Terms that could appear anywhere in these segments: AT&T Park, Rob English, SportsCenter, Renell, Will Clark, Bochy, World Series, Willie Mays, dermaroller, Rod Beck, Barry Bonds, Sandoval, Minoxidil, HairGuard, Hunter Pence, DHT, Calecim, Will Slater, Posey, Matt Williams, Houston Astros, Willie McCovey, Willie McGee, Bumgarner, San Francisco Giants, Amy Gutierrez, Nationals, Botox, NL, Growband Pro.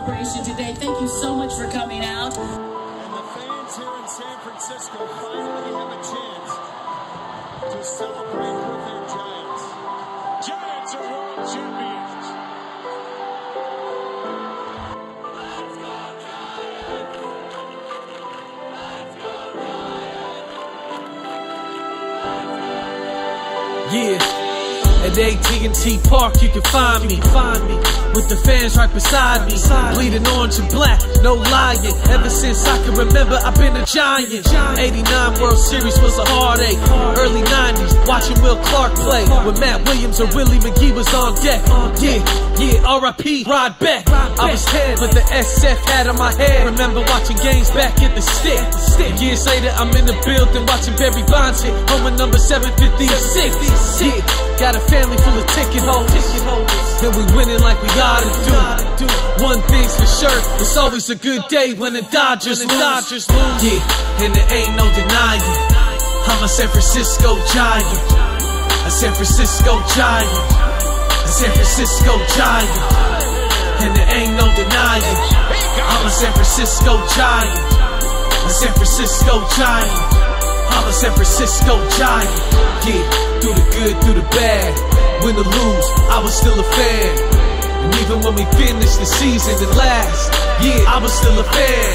celebration today. Thank you so much for coming out. And the fans here in San Francisco finally have a chance to celebrate with their Giants. Giants are world champions. Let's go, Giants. Let's go, Giants. Yeah. At AT&T Park, you can find me. With the fans right beside me, bleeding orange and black, no lying. Ever since I can remember, I've been a Giant. 89 World Series was a heartache. Early 90s, watching Will Clark play, when Matt Williams and Willie McGee was on deck. R.I.P. Rod Beck. I was 10, but the SF hat on my head. Remember watching games back at the stick. Years later, I'm in the building watching Barry Bonds hit home with number 756. Yeah, got a family full of ticket holders, then we winning like we gotta do. One thing's for sure, it's always a good day when the Dodgers lose. Yeah, and there ain't no denying, I'm a San Francisco Giant. A San Francisco Giant. A San Francisco Giant. And there ain't no denying, I'm a San Francisco Giant. A San Francisco Giant. I'm a San Francisco Giant. Yeah, through the good, through the bad, win or lose, I was still a fan. And even when we finished the season at last, yeah, I was still a fan.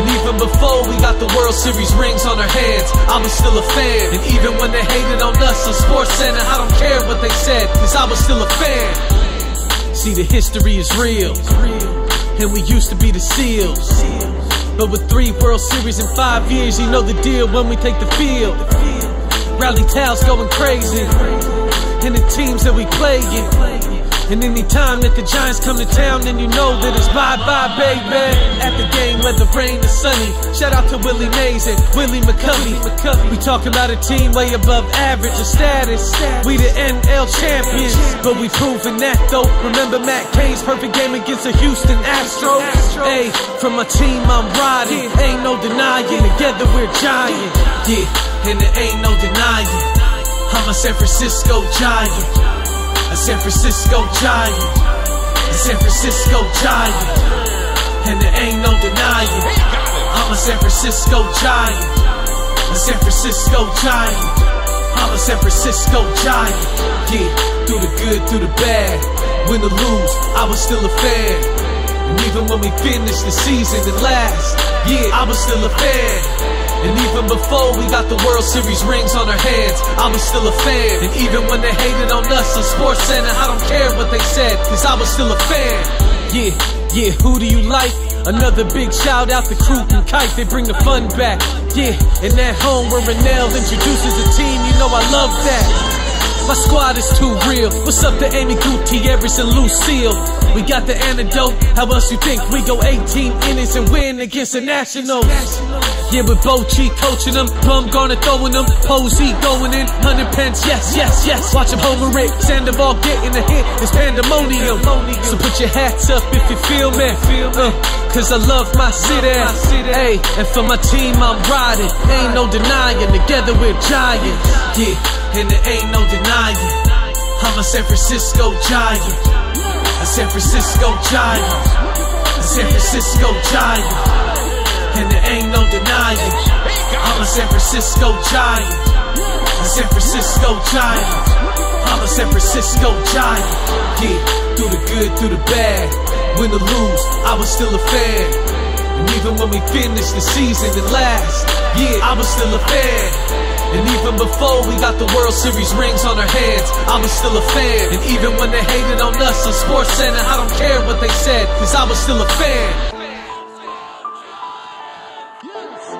And even before we got the World Series rings on our hands, I was still a fan. And even when they hated on us on SportsCenter, I don't care what they said, cause I was still a fan. See, the history is real, and we used to be the Seals. But with 3 World Series in 5 years, you know the deal when we take the field. Rally towels going crazy, and the teams that we play in. And any time that the Giants come to town, then you know that it's bye-bye, baby. At the game, whether rain or sunny, shout out to Willie Mays and Willie McCovey. We talk about a team way above average of status. We the NL champions, but we proven that though. Remember Matt Cain's perfect game against the Houston Astros? Hey, for my team I'm riding, ain't no denying, together we're Giant. Yeah, and there ain't no denying, I'm a San Francisco Giant. A San Francisco Giant. A San Francisco Giant. And there ain't no denying, I'm a San Francisco Giant. A San Francisco Giant. I'm a San Francisco Giant. Yeah, through the good, through the bad, win or lose, I was still a fan. And even when we finished the season at last, yeah, I was still a fan. And even before we got the World Series rings on our hands, I was still a fan. And even when they hated on us on SportsCenter, I don't care what they said, cause I was still a fan. Yeah, yeah, who do you like? Another big shout out to Crew and Kite, they bring the fun back. Yeah, and at home where Renell introduces the team, you know I love that. My squad is too real. What's up to Amy Gutierrez and Lucille? We got the antidote. How else you think we go 18 innings and win against the Nationals? Yeah, with Bochy coaching them, Bumgarner throwing them, Posey going in, Hunter Pence, yes. Watch him homer it, Sandoval getting a hit, it's pandemonium. So put your hats up if you feel me, cause I love my city. Hey, and for my team I'm riding, ain't no denying, together we're Giants. Yeah. And there ain't no denying, I'm a San Francisco Giant. A San Francisco Giant. A San Francisco Giant. And there ain't no denying, I'm a San Francisco Giant. A San Francisco Giant. I'm a San Francisco Giant. Yeah, through the good, through the bad, win or lose, I was still a fan. And even when we finished the season at last, yeah, I was still a fan. And even before we got the World Series rings on our hands, I was still a fan. And even when they hated on us on SportsCenter, I don't care what they said, cause I was still a fan. Yes,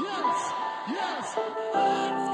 yes, yes, yes.